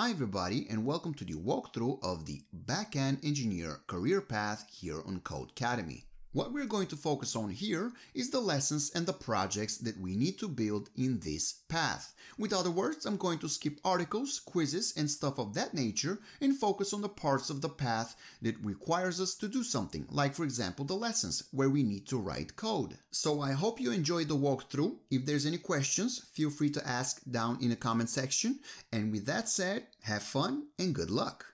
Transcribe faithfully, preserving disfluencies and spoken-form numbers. Hi everybody and welcome to the walkthrough of the Backend Engineer Career Path here on Codecademy. What we're going to focus on here is the lessons and the projects that we need to build in this path. With other words, I'm going to skip articles, quizzes and stuff of that nature and focus on the parts of the path that requires us to do something, like for example the lessons where we need to write code. So I hope you enjoyed the walkthrough. If there's any questions, feel free to ask down in the comment section. And with that said, have fun and good luck!